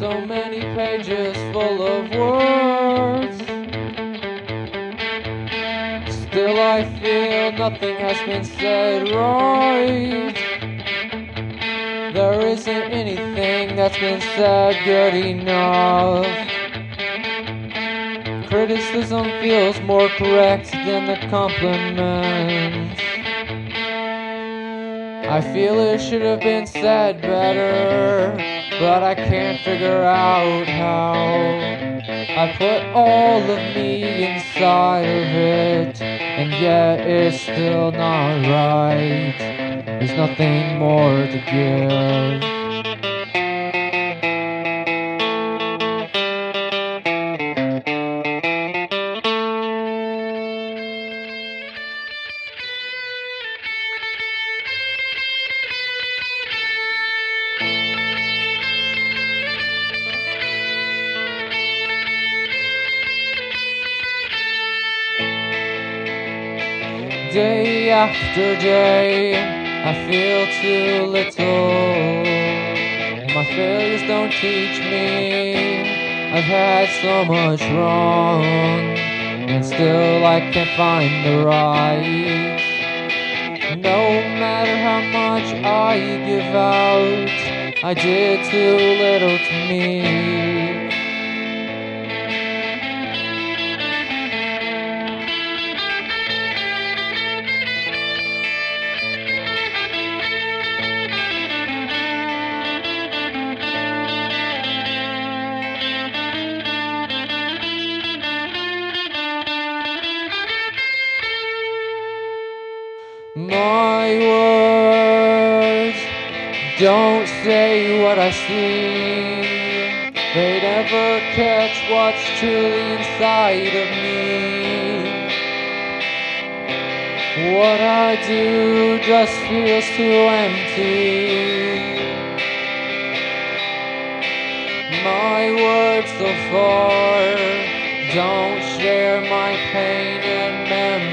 So many pages full of words, still I feel nothing has been said right. There isn't anything that's been said good enough. Criticism feels more correct than the compliment. I feel it should have been said better, but I can't figure out how. I put all of me inside of it, and yet it's still not right. There's nothing more to give. Day after day, I feel too little. My failures don't teach me. I've had so much wrong, and still I can't find the right. No matter how much I give out, I did too little to me. My words don't say what I see. They never catch what's truly inside of me. What I do just feels too empty. My words so far don't share my pain and memory.